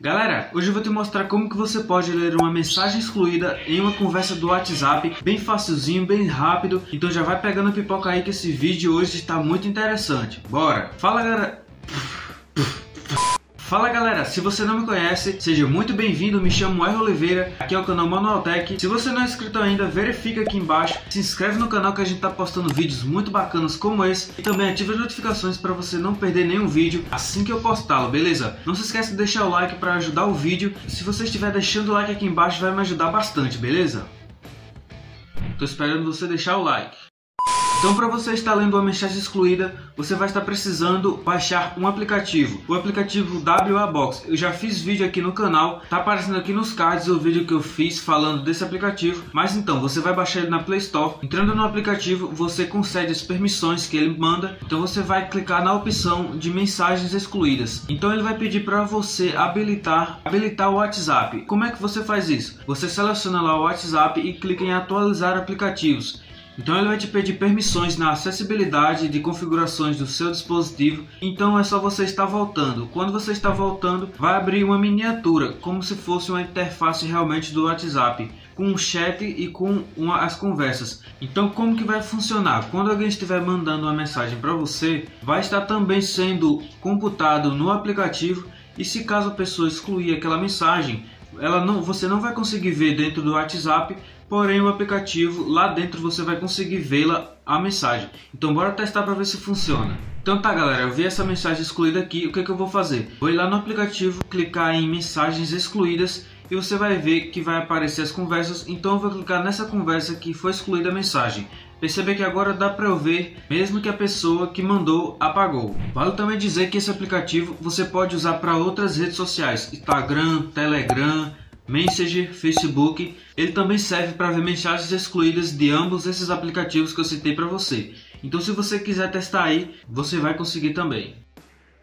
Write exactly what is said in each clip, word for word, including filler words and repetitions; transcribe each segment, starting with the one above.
Galera, hoje eu vou te mostrar como que você pode ler uma mensagem excluída em uma conversa do WhatsApp, bem facilzinho, bem rápido. Então já vai pegando a pipoca aí que esse vídeo hoje está muito interessante. Bora! Fala, galera! Fala galera, se você não me conhece, seja muito bem-vindo, me chamo Erro Oliveira, aqui é o canal Manual Tech. Se você não é inscrito ainda, verifica aqui embaixo, se inscreve no canal que a gente tá postando vídeos muito bacanas como esse e também ativa as notificações para você não perder nenhum vídeo assim que eu postá-lo, beleza? Não se esqueça de deixar o like para ajudar o vídeo, se você estiver deixando o like aqui embaixo vai me ajudar bastante, beleza? Tô esperando você deixar o like. Então, para você estar lendo uma mensagem excluída, você vai estar precisando baixar um aplicativo, o aplicativo W A Box. Eu já fiz vídeo aqui no canal, tá aparecendo aqui nos cards o vídeo que eu fiz falando desse aplicativo, mas então, você vai baixar ele na Play Store. Entrando no aplicativo, você concede as permissões que ele manda, então você vai clicar na opção de mensagens excluídas. Então ele vai pedir para você habilitar, habilitar o WhatsApp. Como é que você faz isso? Você seleciona lá o WhatsApp e clica em atualizar aplicativos. Então ele vai te pedir permissões na acessibilidade de configurações do seu dispositivo. Então é só você estar voltando. Quando você está voltando, vai abrir uma miniatura, como se fosse uma interface realmente do WhatsApp, com o chat e com uma, as conversas. Então como que vai funcionar? Quando alguém estiver mandando uma mensagem para você, vai estar também sendo computado no aplicativo. E se caso a pessoa excluir aquela mensagem, ela não, você não vai conseguir ver dentro do WhatsApp, porém o aplicativo lá dentro você vai conseguir vê-la a mensagem. Então bora testar para ver se funciona. Então tá galera, eu vi essa mensagem excluída aqui, o que, é que eu vou fazer? Vou ir lá no aplicativo, clicar em mensagens excluídas e você vai ver que vai aparecer as conversas. Então eu vou clicar nessa conversa que foi excluída a mensagem. Percebe que agora dá para eu ver, mesmo que a pessoa que mandou apagou. Vale também dizer que esse aplicativo você pode usar para outras redes sociais, Instagram, Telegram, Messenger, Facebook. Ele também serve para ver mensagens excluídas de ambos esses aplicativos que eu citei para você. Então se você quiser testar aí, você vai conseguir também.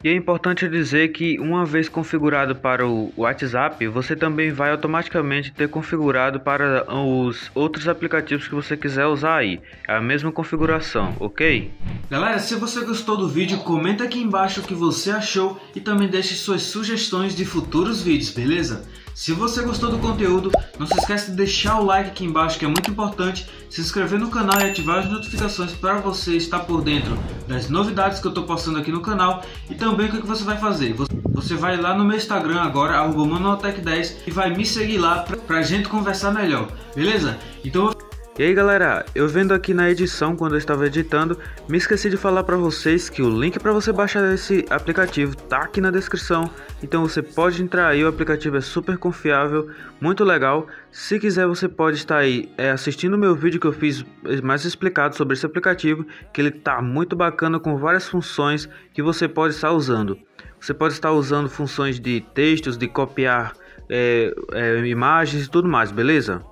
E é importante dizer que uma vez configurado para o WhatsApp, você também vai automaticamente ter configurado para os outros aplicativos que você quiser usar aí. É a mesma configuração, ok? Galera, se você gostou do vídeo, comenta aqui embaixo o que você achou e também deixe suas sugestões de futuros vídeos, beleza? Se você gostou do conteúdo, não se esqueça de deixar o like aqui embaixo que é muito importante, se inscrever no canal e ativar as notificações para você estar por dentro das novidades que eu estou postando aqui no canal. E também o que você vai fazer? Você vai lá no meu Instagram agora, arroba manual tech dez, e vai me seguir lá para a gente conversar melhor, beleza? Então eu... E aí galera, eu vendo aqui na edição, quando eu estava editando, me esqueci de falar para vocês que o link para você baixar esse aplicativo tá aqui na descrição, então você pode entrar aí, o aplicativo é super confiável, muito legal. Se quiser você pode estar aí é, assistindo o meu vídeo que eu fiz mais explicado sobre esse aplicativo, que ele tá muito bacana com várias funções que você pode estar usando. Você pode estar usando funções de textos, de copiar é, é, imagens e tudo mais, beleza?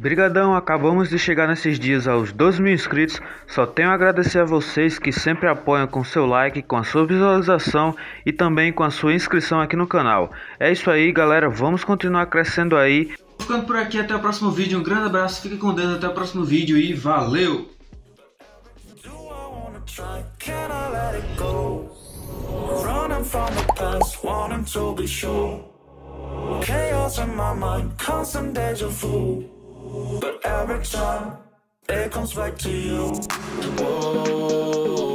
Brigadão, acabamos de chegar nesses dias aos dois mil inscritos, só tenho a agradecer a vocês que sempre apoiam com seu like, com a sua visualização e também com a sua inscrição aqui no canal. É isso aí galera, vamos continuar crescendo aí. Ficando por aqui, até o próximo vídeo, um grande abraço, fique com Deus, até o próximo vídeo e valeu! But every time, it comes back to you. Whoa.